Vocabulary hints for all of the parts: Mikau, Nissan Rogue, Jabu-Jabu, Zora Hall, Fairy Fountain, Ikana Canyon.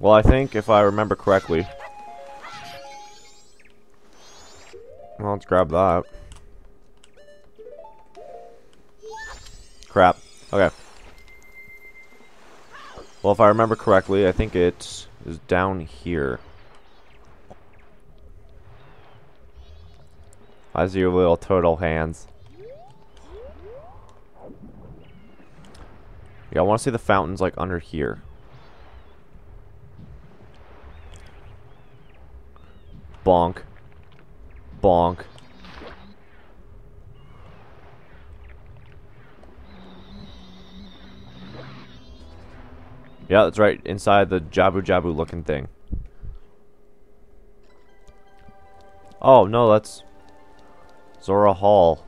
Well, I think if I remember correctly. Well, let's grab that. Crap. Okay. Well, if I remember correctly, I think it is down here. How's your little turtle hands? Yeah, I want to see the fountains, like, under here. Bonk. Bonk. Yeah, that's right, inside the Jabu-Jabu looking thing. Oh, no, that's... Zora Hall.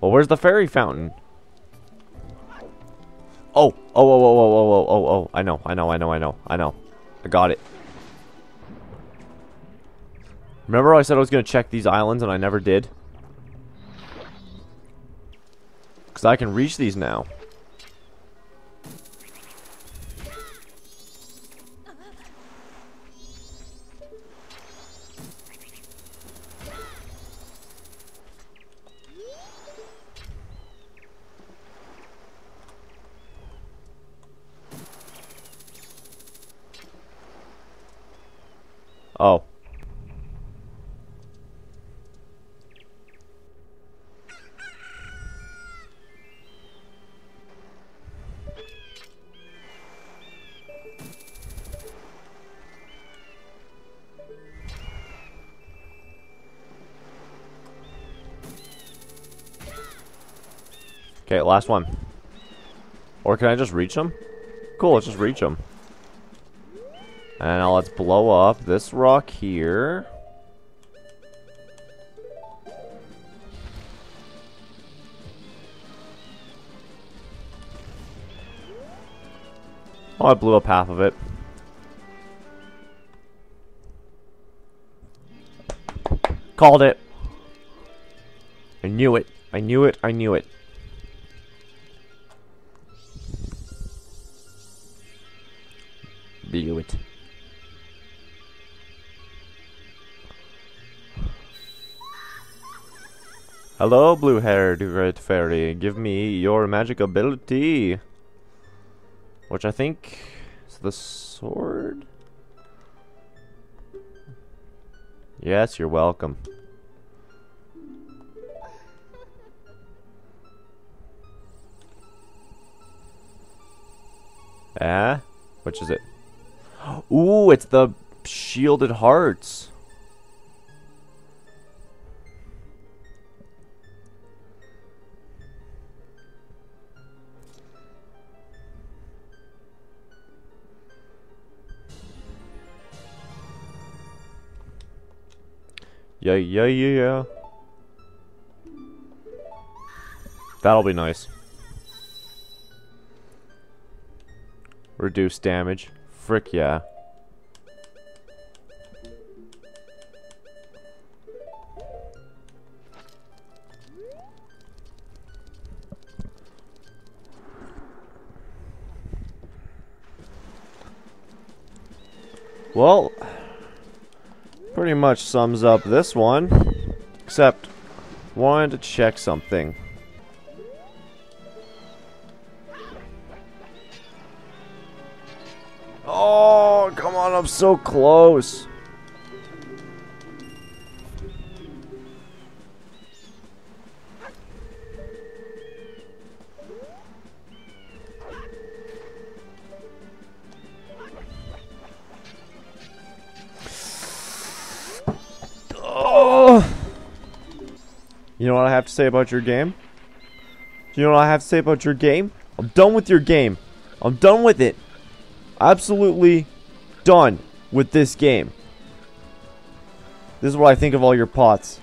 Well, where's the fairy fountain? Oh! Oh, oh, oh, oh, oh, oh, oh, oh. I know. I got it. Remember I said I was going to check these islands and I never did? Because I can reach these now. Oh. Okay, last one. Or can I just reach them? Cool, let's just reach them. And now let's blow up this rock here. Oh, I blew up half of it. Called it. I knew it. I knew it. I knew it. Blew it. Hello, blue-haired great fairy. Give me your magic ability. Which I think is the sword? Yes, you're welcome. Ah? Which is it? Ooh, it's the shielded hearts. Yeah. That'll be nice. Reduce damage. Frick yeah. Well... pretty much sums up this one, except wanted to check something. Oh, come on, I'm so close. You know what I have to say about your game? You know what I have to say about your game? I'm done with your game. I'm done with it. Absolutely done with this game. This is what I think of all your pots.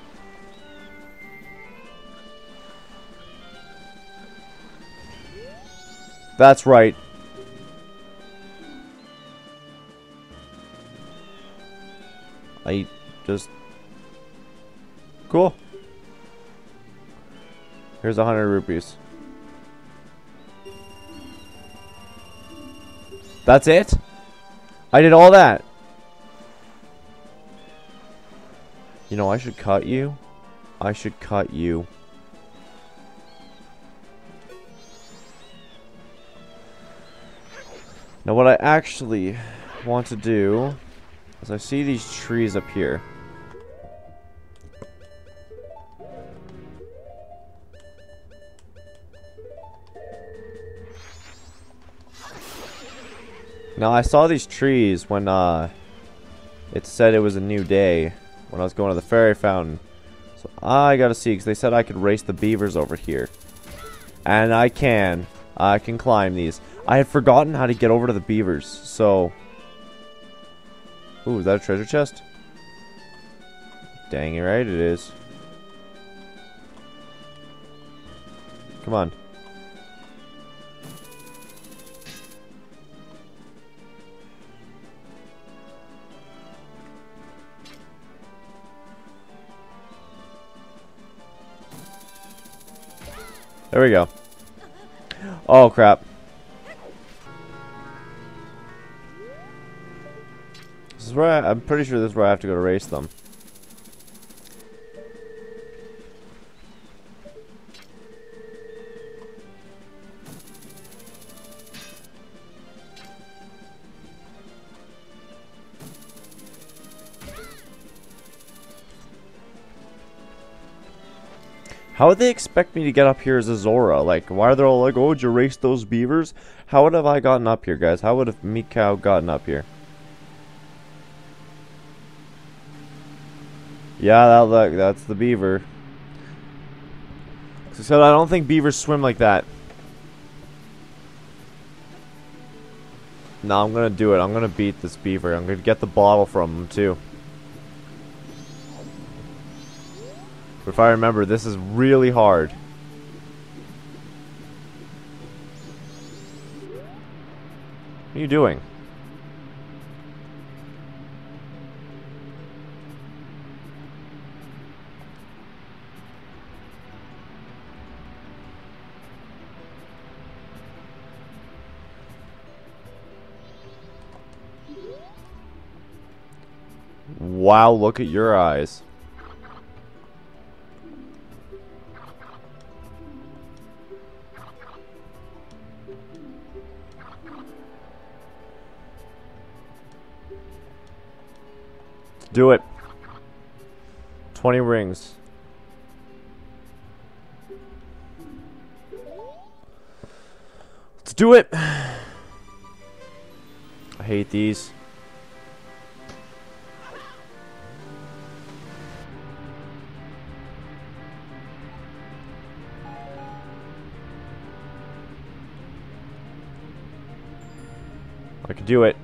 That's right. I just... cool. Here's 100 rupees. That's it? I did all that. You know, I should cut you. I should cut you. Now what I actually want to do is I see these trees up here. Now I saw these trees when it said it was a new day when I was going to the Fairy Fountain. So I gotta see, because they said I could race the beavers over here. And I can. I can climb these. I had forgotten how to get over to the beavers, so... Ooh, is that a treasure chest? Dang it, right it is. Come on. There we go. Oh, crap. This is where I'm pretty sure this is where I have to go to race them. How would they expect me to get up here as a Zora? Like, why are they all like, oh, did you race those beavers? How would have I gotten up here, guys? How would have Mikau gotten up here? Yeah, that look, that's the beaver. So I don't think beavers swim like that. No, I'm gonna do it. I'm gonna beat this beaver. I'm gonna get the bottle from him, too. If I remember, this is really hard. What are you doing? Wow, look at your eyes. Do it. 20 rings. Let's do it. I hate these. I could do it.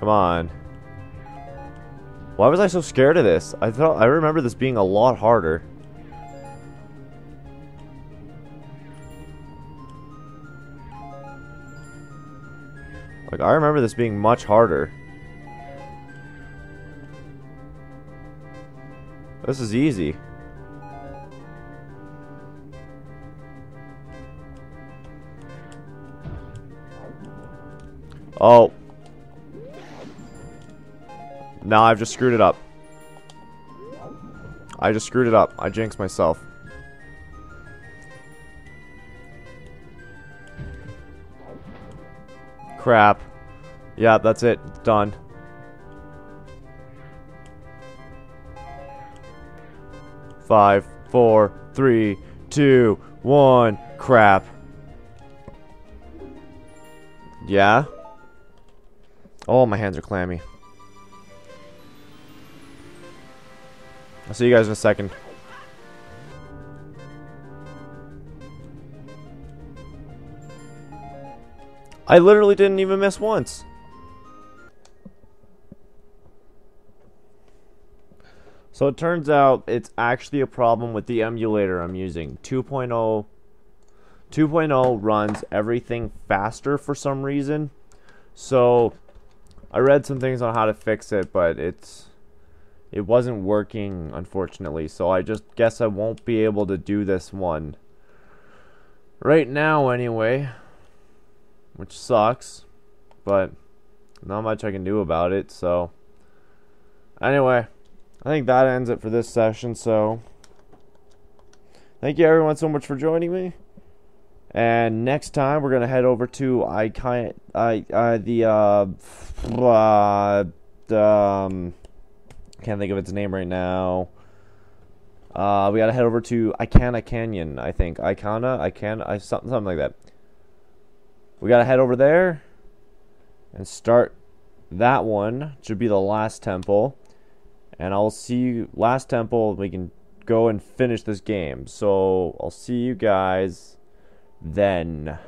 Come on. Why was I so scared of this? I remember this being a lot harder. Like, I remember this being much harder. This is easy. Oh. Now I've just screwed it up. I just screwed it up. I jinxed myself. Crap. Yeah, that's it. It's done. Five, four, three, two, one. Crap. Yeah? Oh, my hands are clammy. I'll see you guys in a second. I literally didn't even miss once. So it turns out it's actually a problem with the emulator I'm using. 2.0 runs everything faster for some reason. So I read some things on how to fix it, but it wasn't working, unfortunately. So I just guess I won't be able to do this one right now anyway, which sucks, but not much I can do about it. So anyway, I think that ends it for this session. So thank you everyone so much for joining me. And next time we're gonna head over to can't think of its name right now. We gotta head over to Ikana Canyon, I think. Something like that. We gotta head over there and start that one. Should be the last temple. And I'll see you last temple. We can go and finish this game. So I'll see you guys then.